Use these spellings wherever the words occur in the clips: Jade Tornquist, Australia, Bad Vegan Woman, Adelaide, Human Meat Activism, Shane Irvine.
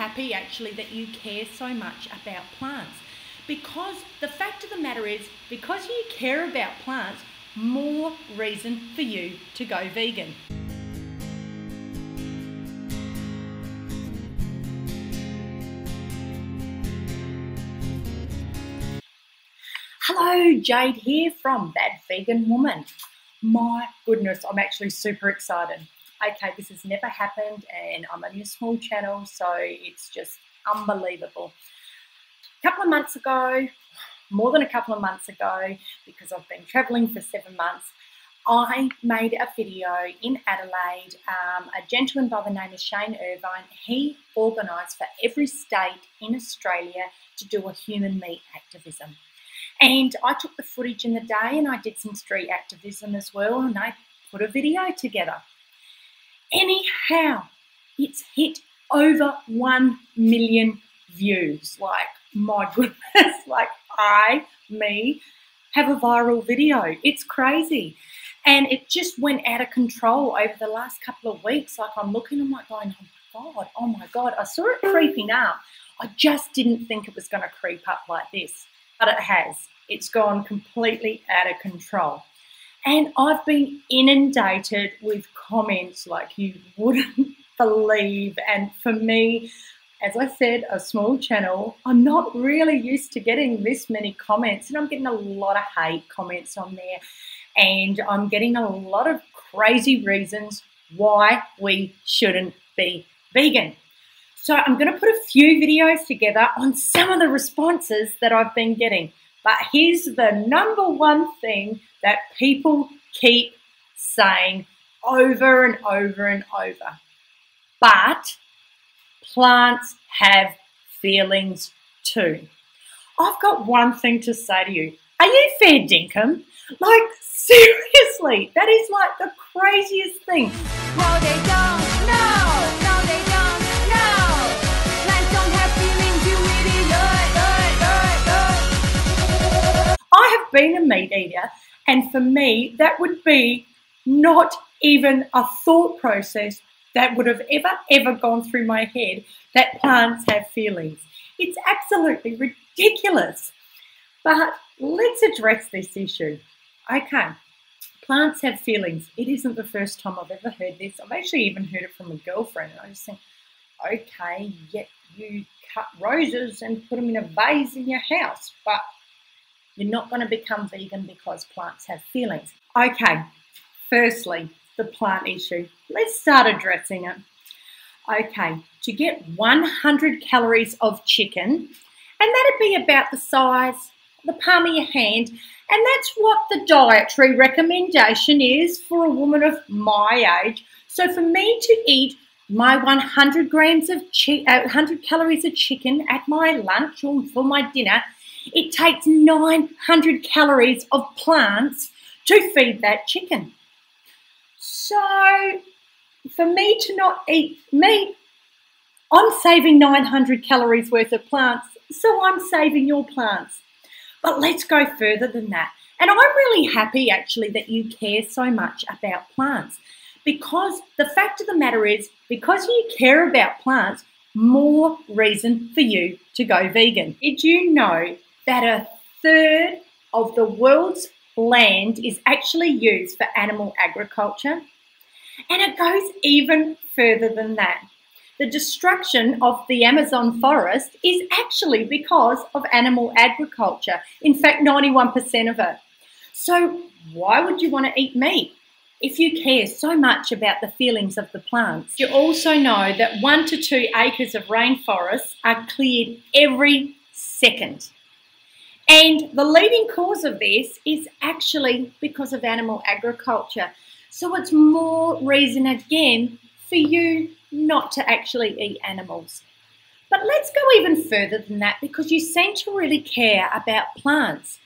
happy actually that you care so much about plants, because the fact of the matter is, because you care about plants, more reason for you to go vegan. Hello, Jade here from Bad Vegan Woman. My goodness, I'm actually super excited. Okay, this has never happened and I'm only a small channel, so it's just unbelievable. A couple of months ago, more than a couple of months ago, because I've been traveling for 7 months, I made a video in Adelaide. A gentleman by the name of Shane Irvine, he organised for every state in Australia to do a human meat activism. And I took the footage in the day and I did some street activism as well, and I put a video together. Anyhow, it's hit over 1 million views. Like, my goodness, like me, have a viral video. It's crazy. And it just went out of control over the last couple of weeks. Like, I'm looking, I'm like going, oh my God, I saw it creeping up. I just didn't think it was going to creep up like this. But it has. It's gone completely out of control. And I've been inundated with comments like you wouldn't believe. And for me, as I said, a small channel, I'm not really used to getting this many comments. And I'm getting a lot of hate comments on there. And I'm getting a lot of crazy reasons why we shouldn't be vegan. So I'm going to put a few videos together on some of the responses that I've been getting. But here's the number one thing that people keep saying over and over and over. But plants have feelings too. I've got one thing to say to you. Are you fair dinkum? Like, seriously, that is like the craziest thing. Well, they don't know. Being a meat eater, and for me that would be not even a thought process that would have ever gone through my head that plants have feelings. It's absolutely ridiculous. But let's address this issue. Okay, plants have feelings. It isn't the first time I've ever heard this. I've actually even heard it from a girlfriend, and I just think, okay, yet you cut roses and put them in a vase in your house, but you're not going to become vegan because plants have feelings. Okay, firstly, the plant issue. Let's start addressing it. Okay, to get 100 calories of chicken, and that'd be about the size of the palm of your hand, and that's what the dietary recommendation is for a woman of my age. So for me to eat my 100 calories of chicken at my lunch or for my dinner, it takes 900 calories of plants to feed that chicken. So for me to not eat meat, I'm saving 900 calories worth of plants, so I'm saving your plants. But let's go further than that. And I'm really happy actually that you care so much about plants, because the fact of the matter is, because you care about plants, more reason for you to go vegan. Did you know that a third of the world's land is actually used for animal agriculture? And it goes even further than that. The destruction of the Amazon forest is actually because of animal agriculture. In fact, 91% of it. So why would you want to eat meat if you care so much about the feelings of the plants? You also know that 1 to 2 acres of rainforests are cleared every second. And the leading cause of this is actually because of animal agriculture. So it's more reason again for you not to actually eat animals. But let's go even further than that, because you seem to really care about plants.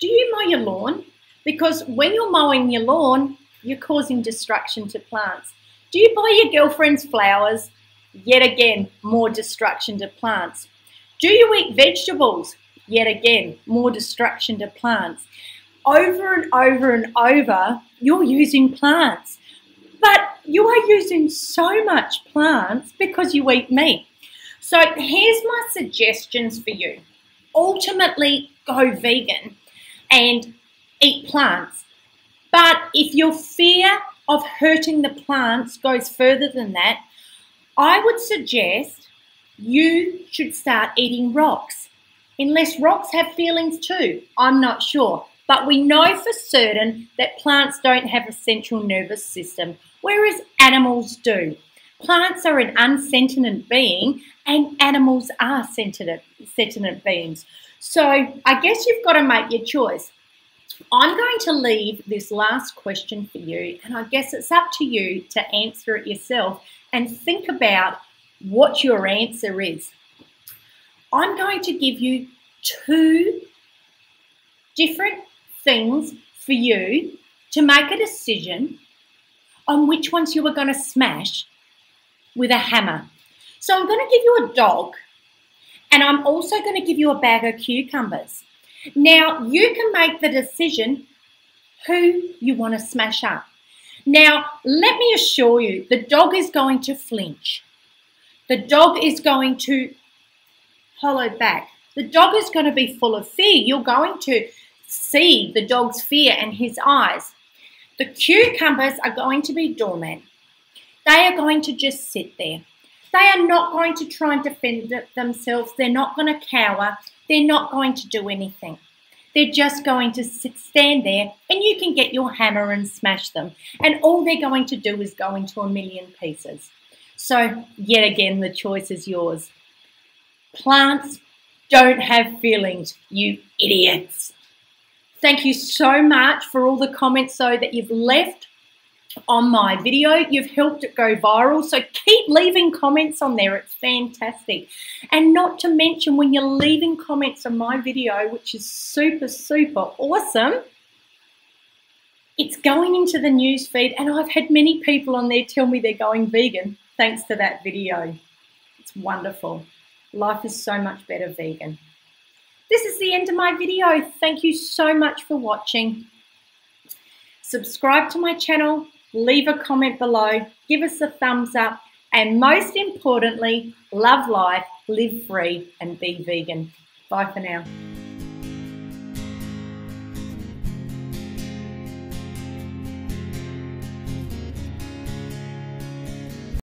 Do you mow your lawn? Because when you're mowing your lawn, you're causing destruction to plants. Do you buy your girlfriend's flowers? Yet again, more destruction to plants. Do you eat vegetables? Yet again, more destruction to plants. Over and over and over, you're using plants. But you are using so much plants because you eat meat. So here's my suggestions for you. Ultimately, go vegan and eat plants. But if your fear of hurting the plants goes further than that, I would suggest you should start eating rocks. Unless rocks have feelings too, I'm not sure. But we know for certain that plants don't have a central nervous system, whereas animals do. Plants are an unsentient being and animals are sentient beings. So I guess you've got to make your choice. I'm going to leave this last question for you, and I guess it's up to you to answer it yourself and think about what your answer is. I'm going to give you two different things for you to make a decision on which ones you are going to smash with a hammer. So I'm going to give you a dog, and I'm also going to give you a bag of cucumbers. Now, you can make the decision who you want to smash up. Now, let me assure you, the dog is going to flinch. The dog is going to hollow back. The dog is going to be full of fear. You're going to see the dog's fear in his eyes. The cucumbers are going to be dormant. They are going to just sit there. They are not going to try and defend themselves. They're not going to cower. They're not going to do anything. They're just going to stand there, and you can get your hammer and smash them. And all they're going to do is go into a million pieces. So, yet again, the choice is yours. Plants don't have feelings, you idiots. Thank you so much for all the comments, though, that you've left on my video. You've helped it go viral, so keep leaving comments on there. It's fantastic. And not to mention, when you're leaving comments on my video, which is super awesome, it's going into the news feed, and I've had many people on there tell me they're going vegan thanks to that video. It's wonderful. Life is so much better vegan. This is the end of my video. Thank you so much for watching. Subscribe to my channel. Leave a comment below, give us a thumbs up, and most importantly, love life, live free, and be vegan. Bye for now.